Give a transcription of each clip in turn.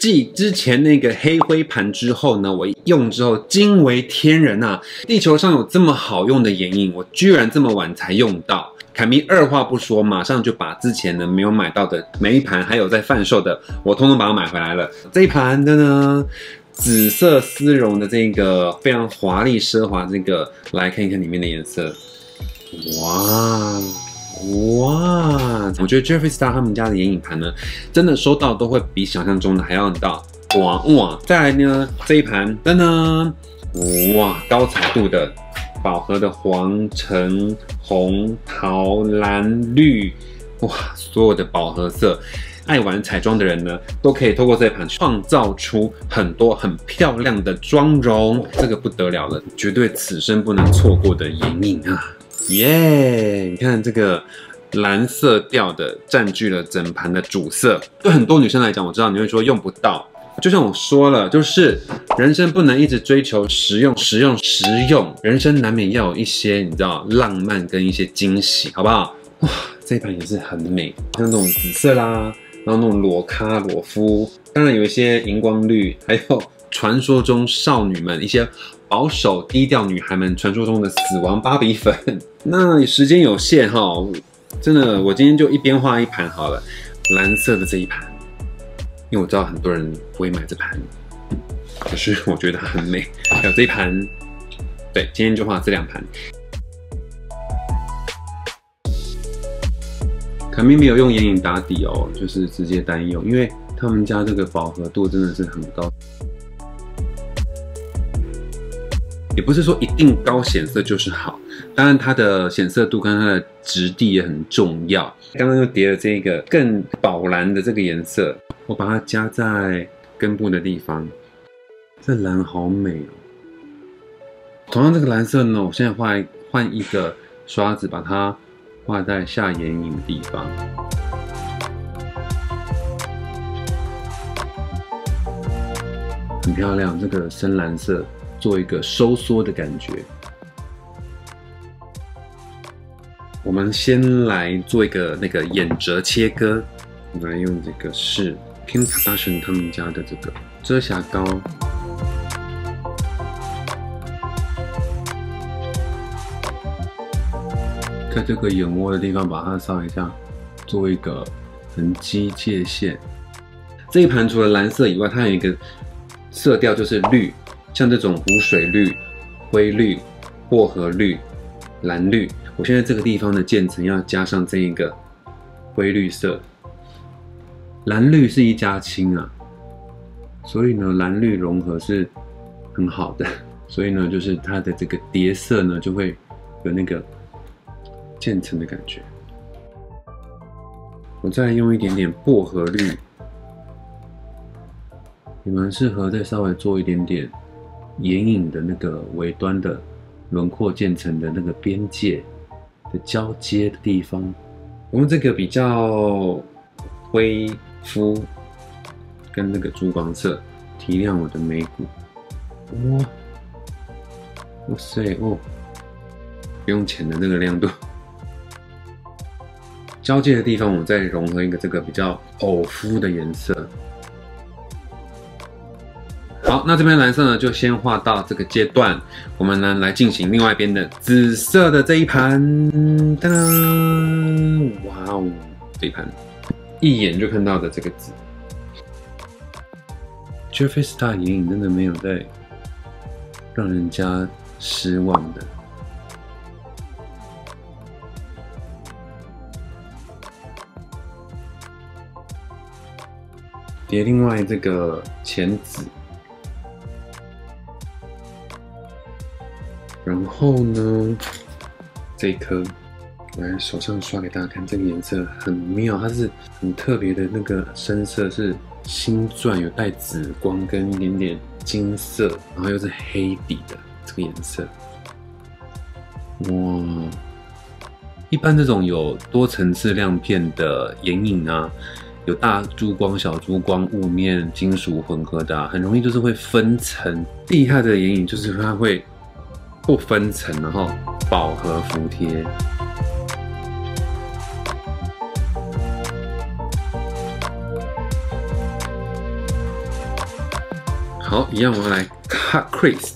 继之前那个黑灰盘之后呢，我用之后惊为天人啊！地球上有这么好用的眼影，我居然这么晚才用到。 凯咪二话不说，马上就把之前呢没有买到的每一盘，还有在贩售的，我通通把它买回来了。这一盘的呢，紫色丝绒的这个非常华丽奢华，这个来看一看里面的颜色。哇哇，我觉得 Jeffree Star 他们家的眼影盘呢，真的收到都会比想象中的还要到哇哇。再来呢这一盘噔噔，哇高彩度的。 饱和的黄、橙、红、桃、蓝、绿，哇，所有的饱和色，爱玩彩妆的人呢，都可以透过这一盘创造出很多很漂亮的妆容，这个不得了了，绝对此生不能错过的眼影啊！耶，你看这个。 蓝色调的占据了整盘的主色，对很多女生来讲，我知道你会说用不到，就像我说了，就是人生不能一直追求实用，人生难免要有一些你知道浪漫跟一些惊喜，好不好？哇，这一盘也是很美，像那种紫色啦，然后那种裸咖裸肤，当然有一些荧光绿，还有传说中少女们一些。 保守低调女孩们传说中的死亡芭比粉，那时间有限哈，真的，我今天就一边画一盘好了。蓝色的这一盘，因为我知道很多人不会买这盘，可是我觉得它很美。还有这一盘，对，今天就画这两盘。凯咪没有用眼影打底哦，就是直接单用，因为他们家这个饱和度真的是很高。 也不是说一定高显色就是好，当然它的显色度跟它的质地也很重要。刚刚又叠了这个更宝蓝的这个颜色，我把它加在根部的地方。这蓝好美哦！同样这个蓝色呢，我现在换一个刷子，把它画在下眼影的地方。 很漂亮，这个深蓝色做一个收缩的感觉。我们先来做一个那个眼褶切割，我们来用这个是 Pink Fashion 他们家的这个遮瑕膏。在这个眼窝的地方把它稍一下，做一个痕迹界限。这一盘除了蓝色以外，它有一个。 色调就是绿，像这种湖水绿、灰绿、薄荷绿、蓝绿。我现在这个地方的渐层要加上这一个灰绿色，蓝绿是一家亲啊，所以呢蓝绿融合是很好的，所以呢就是它的这个叠色呢就会有那个渐层的感觉。我再用一点点薄荷绿。 你们适合再稍微做一点点眼影的那个尾端的轮廓渐层的那个边界的交接的地方。我用这个比较灰肤跟那个珠光色提亮我的眉骨。哇，哇塞哦，不用钱的那个亮度。交界的地方，我再融合一个这个比较藕肤的颜色。 好，那这边蓝色呢，就先画到这个阶段。我们呢来进行另外一边的紫色的这一盘，噔噔，哇哦，这一盘一眼就看到的这个紫。Jeffree Star 眼影真的没有在让人家失望的。叠另外这个浅紫。 然后呢，这一颗，我来手上刷给大家看，这个颜色很妙，它是很特别的那个深色，是星钻，有带紫光跟一点点金色，然后又是黑底的这个颜色。哇，一般这种有多层次亮片的眼影啊，有大珠光、小珠光、雾面、金属混合的、啊，很容易就是会分层。厉害的眼影就是它会。 不分层，然后饱和服帖。好，一样我们来 cut crease。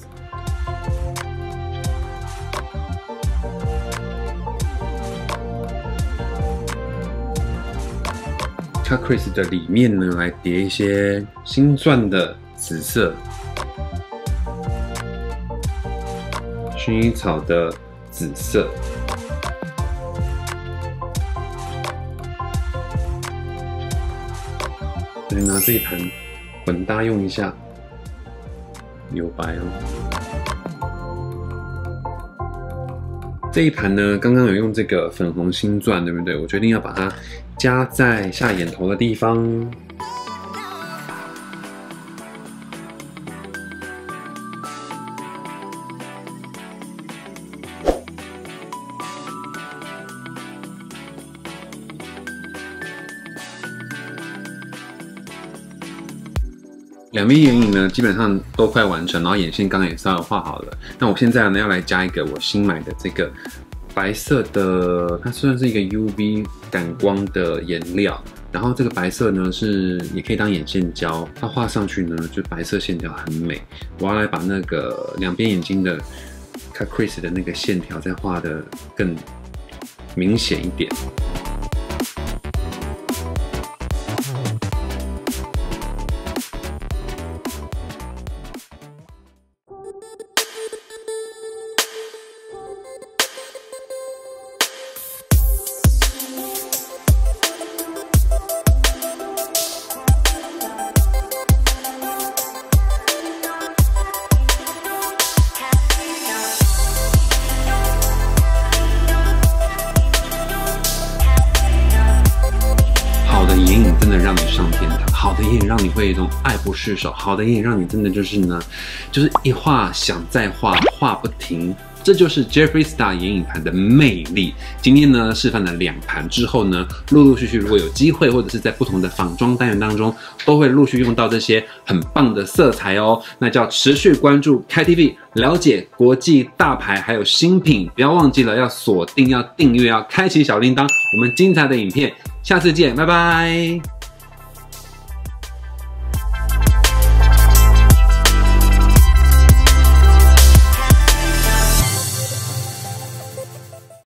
cut crease 的里面呢，来叠一些新钻的紫色、薰衣草的紫色，来拿这一盘混搭用一下，留白哦。这一盘呢，刚刚有用这个粉红新钻，对不对？我决定要把它 加在下眼头的地方，两边眼影呢基本上都快完成，然后眼线刚刚也稍微画好了。那我现在呢要来加一个我新买的这个 白色的，它虽然是一个 UV 感光的颜料，然后这个白色呢是也可以当眼线胶，它画上去呢就白色线条很美。我要来把那个两边眼睛的 cut crease 的那个线条再画得更明显一点。 让你会有一种爱不释手，好的眼影让你真的就是呢，就是一画想再画，画不停。这就是 Jeffree Star 眼影盘的魅力。今天呢示范了两盘之后呢，陆陆续续如果有机会，或者是在不同的仿妆单元当中，都会陆续用到这些很棒的色彩哦。那叫持续关注 KTV， 了解国际大牌还有新品，不要忘记了要锁定、要订阅、要开启小铃铛。我们精彩的影片，下次见，拜拜。